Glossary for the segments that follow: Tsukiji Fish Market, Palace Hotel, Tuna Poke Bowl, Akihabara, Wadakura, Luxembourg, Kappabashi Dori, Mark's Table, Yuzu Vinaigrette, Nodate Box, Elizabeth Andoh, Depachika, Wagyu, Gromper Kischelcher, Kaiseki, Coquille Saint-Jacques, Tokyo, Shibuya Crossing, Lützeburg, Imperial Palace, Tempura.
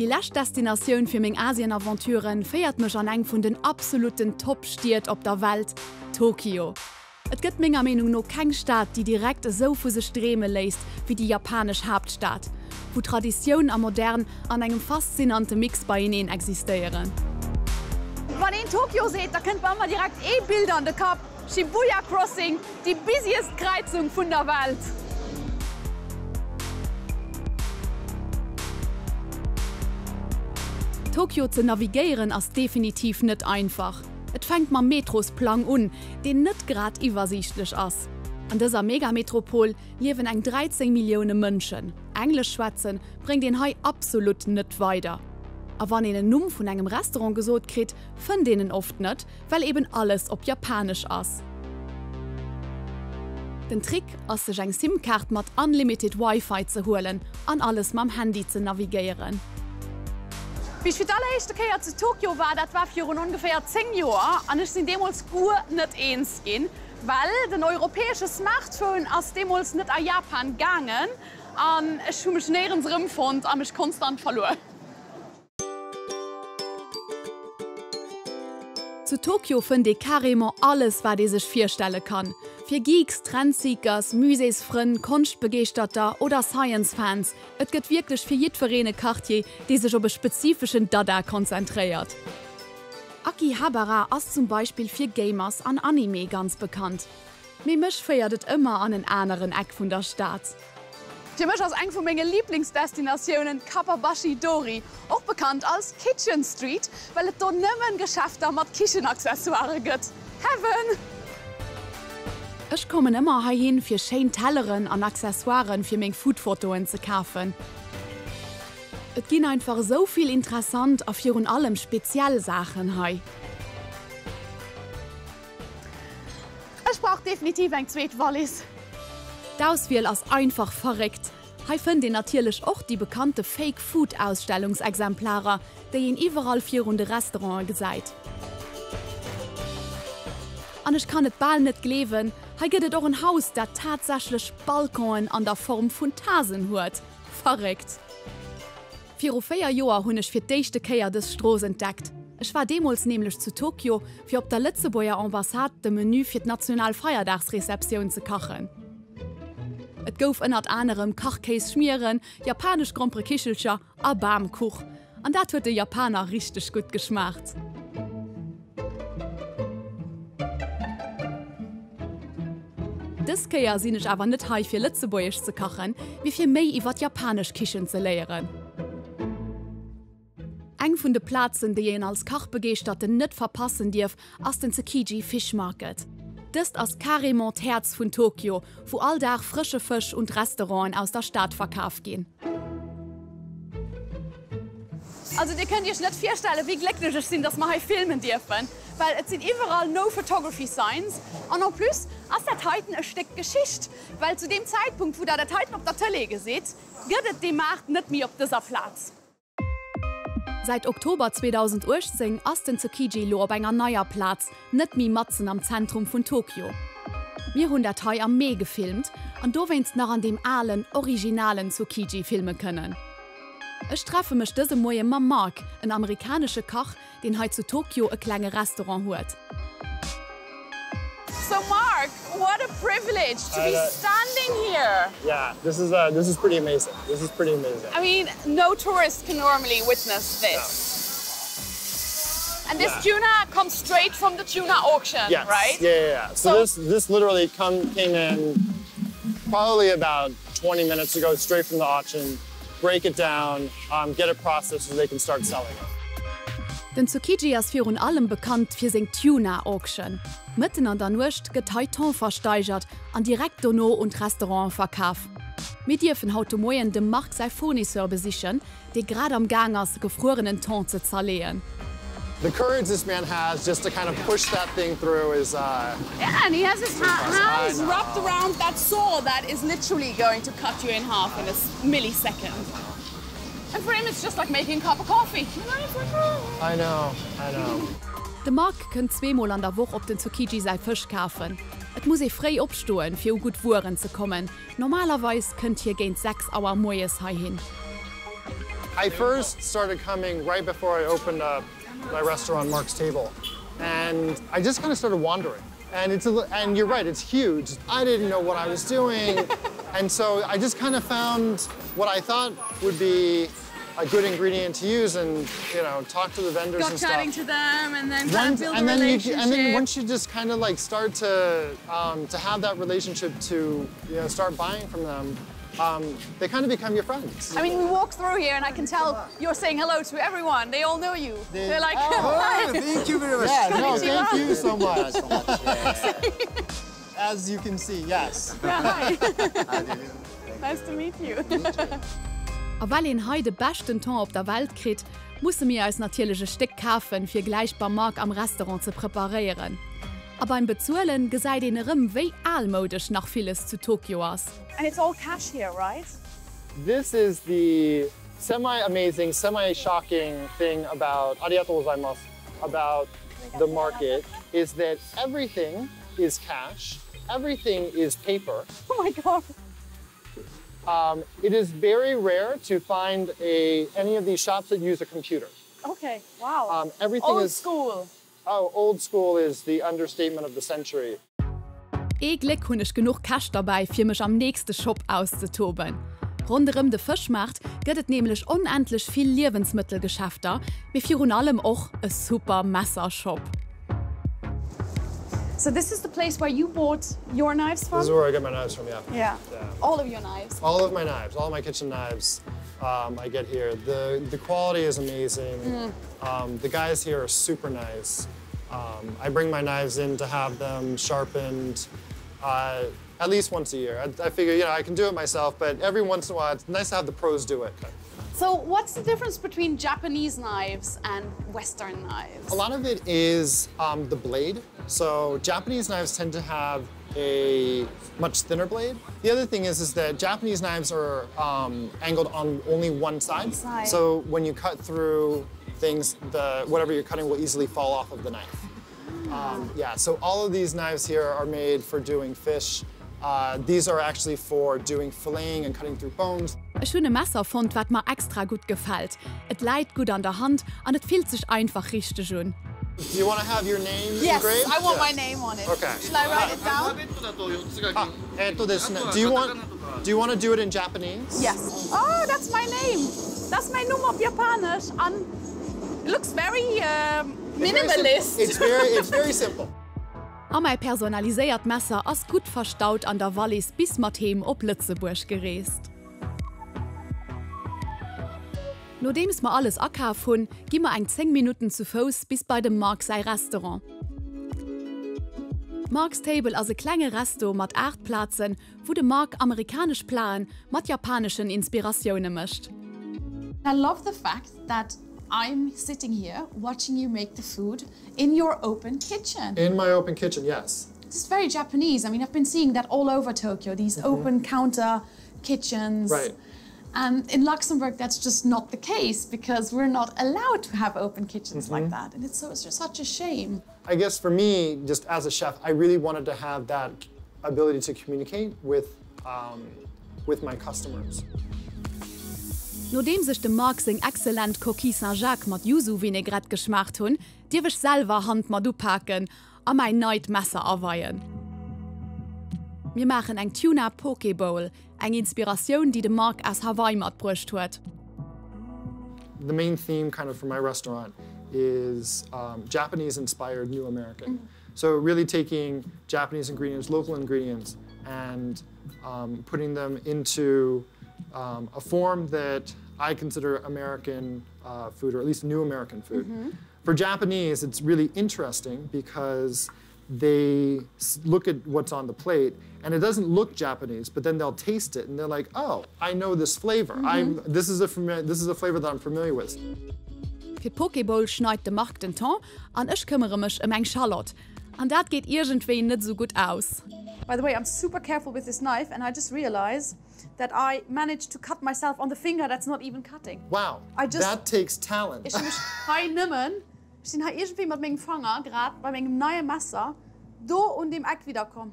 Die letzte Destination für meine Asien-Aventuren feiert mich an einem von den absoluten Top-Städten auf der Welt, Tokio. Es gibt meiner Meinung nach keine Stadt, die direkt so für sich strömen lässt wie die japanische Hauptstadt, wo Tradition und Modern an einem faszinanten Mix bei ihnen existieren. Wenn ihr in Tokio seht, da könnt man mal direkt Bilder an der Kap, Shibuya Crossing, die busiest Kreuzung von der Welt. Tokio zu navigieren ist definitiv nicht einfach. Es fängt mit Metrosplan an, der nicht gerade übersichtlich ist. An dieser Megametropole leben eng 13 Millionen Menschen. Englisch schwätzen bringt den Hai absolut nicht weiter. Aber wenn ihr einen Namen von einem Restaurant gesagt kriegt, findet ihr ihn oft nicht, weil eben alles auf Japanisch ist. Den Trick ist, sich eine SIM-Karte mit Unlimited Wi-Fi zu holen und alles mit dem Handy zu navigieren. Bis ich für die allererste Kehr zu Tokio war, das war für ungefähr 10 Jahre, und ich bin damals gut nicht eins gehen, weil der europäische Smartphone aus damals nicht an Japan gegangen und ich habe mich nirgends rumgefunden und mich konstant verloren. Zu Tokio finde ich carrément alles, was ich sich vorstellen kann. Für Geeks, Trendseekers, Museumsfreunde, Kunstbegeisterter oder Science-Fans. Es gibt wirklich für jedvereine Quartier, die sich auf einen spezifischen Dada konzentriert. Akihabara ist zum Beispiel für Gamers an Anime ganz bekannt. Mir mich feiert es immer an einen anderen Eck von der Stadt. Für mich ist eine meiner Lieblingsdestinationen Kappabashi Dori, auch bekannt als Kitchen Street, weil es hier nicht mehr ein Geschäft mit Kitchen-Accessoires gibt. Heaven! Ich komme immer hierhin, für schöne Telleren und Accessoires für meine Foodfotos zu kaufen. Es gibt einfach so viel interessant und vor allem spezielle Sachen hier. Ich brauche definitiv ein zweites Wallis. Die Auswahl ist einfach verrückt. Hier findet ihr natürlich auch die bekannten Fake-Food-Ausstellungsexemplare, die ihr in überall führenden Restaurants seht. Und ich kann es bald nicht glauben, hier gibt es auch ein Haus, das tatsächlich Balkon an der Form von Tassen hat. Verrückt. Vor 4 Jahren habe ich für die erste Kehr des Strohs entdeckt. Ich war damals nämlich zu Tokio, für auf der Lützeburger Ambassade das Menü für die Nationalfeiertagsrezeption zu kochen. Es gab unter anderem Kochkäse schmieren, japanisch Gromper Kischelcher und Baumkuch. Und das hat den Japaner richtig gut geschmeckt. Dieses Kehr sind ich aber nicht hier für Lützeburgisch zu kochen, wie viel mehr über die japanische Küche zu lernen. Einer von den Plätzen, die ihr als Kochbegeisterte nicht verpassen dürft, ist der Tsukiji Fish Market. Das ist carrément das Herz von Tokio, wo alldach frische Fisch und Restaurants aus der Stadt verkauft gehen. Also, ihr könnt euch nicht vorstellen, wie glücklich ich bin, dass wir hier filmen dürfen. Weil es sind überall no photography signs. Und noch plus, ist das heute ein Stück Geschichte. Weil zu dem Zeitpunkt, wo ihr das heute auf der Tele seht, gibt es den Markt nicht mehr auf dieser Platz. Seit Oktober 2018 ist in Tsukiji ein neuer Platz, nicht mehr Matzen am Zentrum von Tokio. Wir haben das hier am Meer gefilmt und da wollen wir noch an dem alten, originalen Tsukiji filmen können. Ich treffe mich diese Morgen mit Mark, einem amerikanischen Koch, der heute zu Tokio ein kleines Restaurant hat. So Mark, what a privilege to be standing here. Yeah, this is pretty amazing. This is pretty amazing. I mean, no tourist can normally witness this. No. And this tuna comes straight from the tuna auction, yes. Right? Yeah. So this literally came in probably about 20 minutes ago, straight from the auction. Break it down, get it processed so they can start selling it. Den Tsukiji ist vor allem bekannt für seine Tuna-Auction. Mitten an der Nacht wird heute Ton versteigert und direkt Dono und Restaurant verkauft. Wir dürfen heute Morgen den Markt sein Phone-Service sichern, der gerade am Gang ist, gefrorenen Ton zu zerlegen. The courage this man has just to kind of push that thing through is yeah, and he has his hands wrapped around that saw that is literally going to cut you in half in a millisecond. And for him, it's just like making a cup of coffee. I know. Der Mark kann zweimal an der Woche auf den Tsukiji seinen Fisch kaufen. Es muss sich frei aufstehen, für gut Waren zu kommen. Normalerweise könnt ihr gegen 6 Uhr morgens hierhin. I first started coming right before I opened up my restaurant, Mark's Table. And I just kind of started wandering. And and you're right, it's huge. I didn't know what I was doing. And so I just kind of found what I thought would be a good ingredient to use, and you know, talk to the vendors and stuff. Got chatting to them, and then kind of build a relationship. And then once you just kind of like start to have that relationship, to you know, start buying from them, they kind of become your friends. I mean, we walk through here, and I can tell you're saying hello to everyone. They all know you. They're like, oh, thank you very much. Yeah, no, thank you so much. As you can see, yes. Yeah, hi. Nice to meet you. Weil en heide bechten Ton op der Welt krit, musssse mir als natiersche Steck kaufen fir gleichbar Mark am Restaurant ze preparieren. Aber im Bezuelen gesäit en Rëm wéi allmodisch nach vieles zu Tokio ass. And it's all cash here, right? This is the semi-amazing, semi-shocking thing about arigatou gozaimasu, about the market, is that everything is cash, everything is paper. Oh my God. It is very rare to find any of these shops that use a computer. Okay, wow. Everything old is school. Oh, old school is the understatement of the century. Eglück hun ich genug Cash dabei, für mich am nächsten Shop auszutoben. Rundherum de Fischmarkt gëtt et nämlich unendlich viel Lebensmittelgeschäfter, wie für und allem auch a super Messershop. So this is the place where you bought your knives from? This is where I get my knives from, yeah. Yeah. All of your knives? All of my knives, all of my kitchen knives I get here. The quality is amazing. The guys here are super nice. I bring my knives in to have them sharpened at least once a year. I figure, you know, I can do it myself, but every once in a while, it's nice to have the pros do it. So what's the difference between Japanese knives and Western knives? A lot of it is the blade. So Japanese knives tend to have a much thinner blade. The other thing is that Japanese knives are angled on only one side. So when you cut through things, whatever you're cutting will easily fall off of the knife. Yeah, so all of these knives here are made for doing fish. These are actually for doing filleting and cutting through bones. E schöne Messerfund wat mir extra gut gefällt. Et leiht gut an der Hand und et fühlt sich einfach richtig schön. Do you want to have your name engraved? Yes, I want my name on it. Okay. Shall I write it down? Do you want to do it in Japanese? Yes. Oh, that's my name. That's my name of Japanisch. And it looks very minimalist. It's very simple. Am mein personaliséiert Messer ass gut verstaut an der Wallis bis Mattheim op Lützeburg gereest. Nodems ma alles akaaf hunn, gimmer eng 10 Minuten zu Fuß bis bei dem Mark sei Restaurant. Mark's Table as e klenge Resto mat 8 Plazen, wo de Mark amerikasch Plan mat japanischen Inspirationune mischt. I love the fact that I'm sitting here watching you make the food in your open kitchen. In my open kitchen, yes. It's very Japanese. I mean, I've been seeing that all over Tokyo, these open counter kitchens. Right. And in Luxembourg, that's just not the case because we're not allowed to have open kitchens like that. And it's just such a shame. I guess for me, just as a chef, I really wanted to have that ability to communicate with my customers. Nodem sich dem Mark seg exzellent Coquille Saint-Jacques mat Yuzu Vinaigrette geschmacht hunn, Diwech selber Hand mat dupacken a mei neid Messer aweien. Mir machen eng Tuna Poke Bowl, eng Inspiration, die de Mark aus Hawaii mat brucht huet. The main theme kind of for my restaurant is Japanese-inspired New American. So really taking Japanese ingredients, local ingredients, and putting them into a form that I consider American food, or at least new American food. For Japanese, it's really interesting because they look at what's on the plate, and it doesn't look Japanese, but then they'll taste it, and they're like, oh, I know this flavor. This is a flavor that I'm familiar with. Für Poke Bowl schneidet der Mark den Ton, und ich kümmere mich eng Charlotte. Und das geht irgendwie nicht so gut aus. By the way, I'm super careful with this knife, and I just realized that I managed to cut myself on the finger that's not even cutting. Wow, that takes talent. Ich muss heimnehmen. Ich bin irgendwie mit meinem Finger gerade bei meinem neuen Messer do und dem Eck wiederkommen.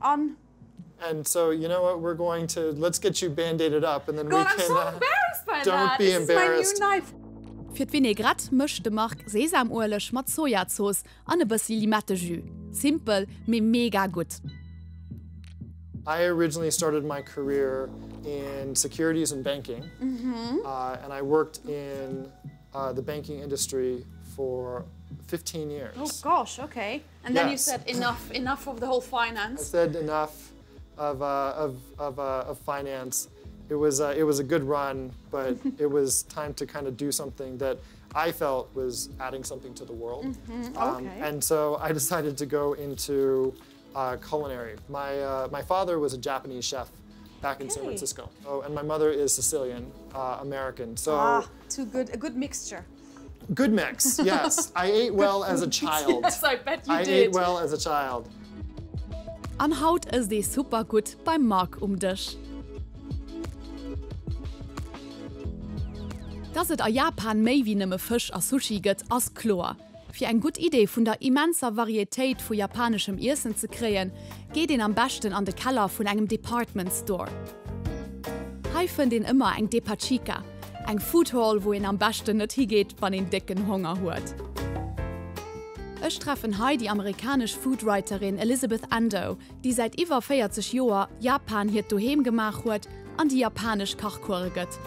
And so, you know what? Let's get you band-aided up, and then we can. God, I'm so embarrassed. embarrassed by that. Don't be embarrassed. This is my new knife. Für Vinaigrette mischte Mark Sesamurlech mit Sojasauce und ein bisschen Limette-Jus. Simple, aber mega gut. I originally started my career in securities and banking, and I worked in the banking industry for 15 years. Oh gosh, okay. And then you said enough of the whole finance. I said enough of finance. It was a good run, but it was time to kind of do something that I felt was adding something to the world. And so I decided to go into culinary. My father was a Japanese chef back in San Francisco, and my mother is Sicilian American. So a good mixture. Good mix, yes. I ate well as a child. Yes, I bet you did. I ate well as a child. An Haut is die super gut bei Mark Tisch. Dass es in Japan mehr wie nur Fisch und Sushi gibt, ist klar. Für eine gute Idee von der immensen Varietät von japanischem Essen zu kreieren, geht ihn am besten an den Keller von einem Department Store. Hier findet ihn immer ein Depachika, ein Food Hall, wo ihn am besten nicht hingeht, wenn ihn dicken Hunger hat. Ich treffe hier die amerikanische Foodwriterin Elizabeth Andoh, die seit über 40 Jahren Japan hier daheim gemacht hat und die japanische Kochkurse gibt.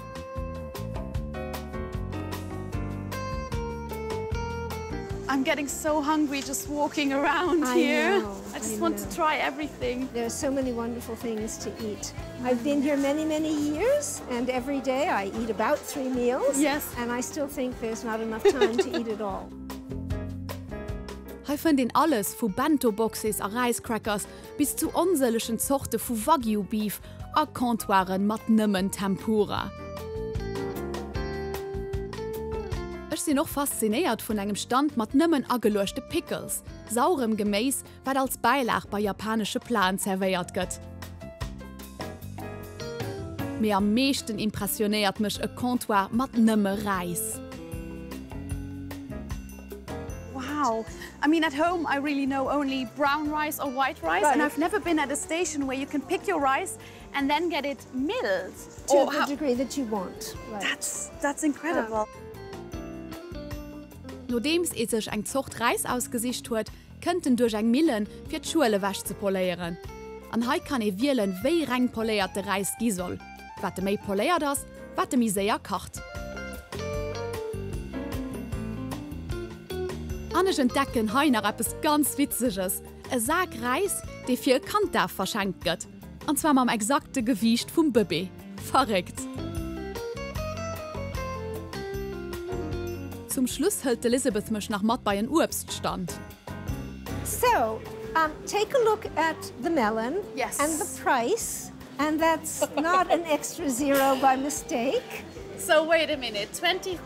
I'm getting so hungry just walking around here. I just want to try everything. There are so many wonderful things to eat. I've been here many, many years, and every day I eat about 3 meals. Yes. And I still think there's not enough time to eat it all. Hier finden alles von Bento-Boxes und Rice Crackers bis zu unzähligen Sorten von Wagyu-Beef und Comptoiren mit nimmen Tempura. Ich bin noch fasziniert von einem Stand mit nimmen angelöschten Pickles, saurem Gemüse, was als Beilage bei japanischen Planen serviert wird. Mir am meisten impressioniert mich ein Comptoir mit nimmen Reis. Wow. I mean, at home I really know only brown rice or white rice, and I've never been at a station where you can pick your rice and then get it milled. To the degree that you want. Right. That's incredible. Nachdem es sich eine Zucht Reis ausgesucht hat, könnten durch ein Millen für die Schule Wäsche zu polieren. Und heute kann ich wählen, wie rein polierte Reis gehen soll. Was mehr poliert ist, was mich sehr kocht. Und ich entdecke heute noch etwas ganz Witziges. Ein Sack Reis, der viel Kanta verschenkt wird. Und zwar mit dem exakten Gewicht vom Baby. Verrückt! Zum Schluss hält Elizabeth mich nach Matt bei einem Obststand. So, take a look at the melon and the price, and that's not an extra zero by mistake. So wait a minute, 20,000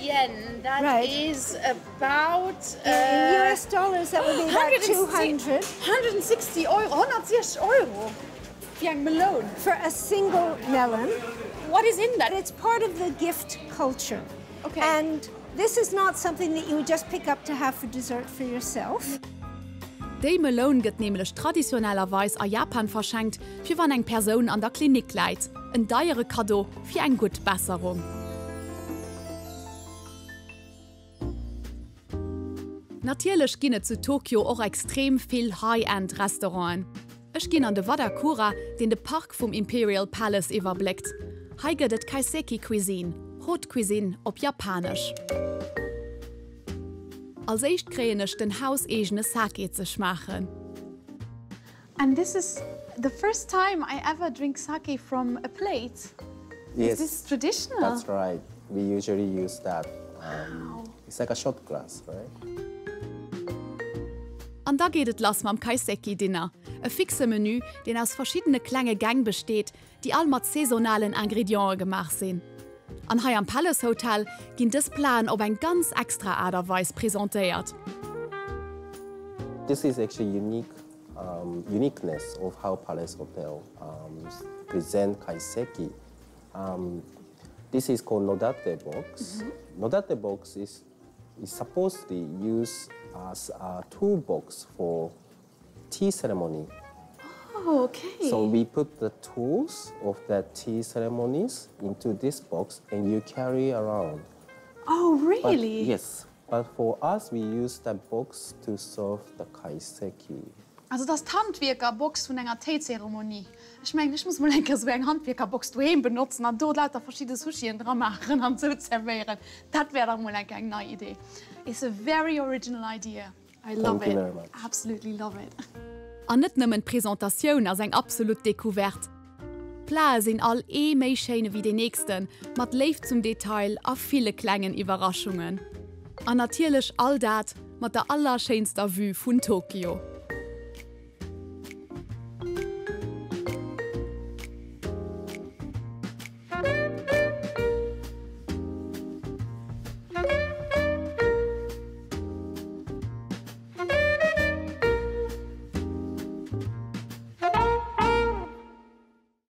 yen. That is about in US dollars. That would be about 200. 160 euro. 160 euro. For a melon. For a single melon. What is in that? It's part of the gift culture. Okay. And this is not something that you would just pick up to have for dessert for yourself. Die Melone wird nämlich traditionellerweise an Japan verschenkt, für wenn eine Person an der Klinik leidet. Ein teures Kado für eine gute Besserung. Natürlich gibt es zu Tokio auch extrem viele High-End-Restaurants. Ich gehe an den Wadakura, den der Park vom Imperial Palace überblickt. Hier gibt es Kaiseki Cuisine. Haute Cuisine auf Japanisch. Als erstes kriege ich den hauseigenen Sake zu machen. And this is the first time I ever drink sake from a plate. Yes. Is this traditional? That's right. We usually use that. Wow. It's like a shot glass, right? Und da geht es los mit dem Kaiseki-Dinner. Ein fixes Menü, das aus verschiedenen kleinen Gängen besteht, die all mit saisonalen Ingredienten gemacht sind. An hier am Palace Hotel ging das Plan auf eine ganz extra Art und Weise präsentiert. This is actually unique, uniqueness of how Palace Hotel present kaiseki. This is called Nodate Box. Nodate Box is supposedly used as a toolbox for tea ceremony. Oh, okay. So we put the tools of the tea ceremonies into this box and you carry around. Oh, really? But, yes. But for us, we use that box to serve the Kaiseki. Also das Handwerkerbox von einer Teezeremonie. Ich meine, ich muss mal denken, so eine Handwerkerbox daheim benutzen und dort lauter verschiedene Sushi dran machen und so servieren. Das wäre doch mal eine neue Idee. It's a very original idea. I love it. Thank you very much. Absolutely love it. Und nicht nur die Präsentation als eine absolute Découverte. Pläne sind all eh mehr schön wie die nächsten, mit Leben zum Detail und vielen kleinen Überraschungen. Und natürlich all das mit der allerschönsten Vue von Tokio.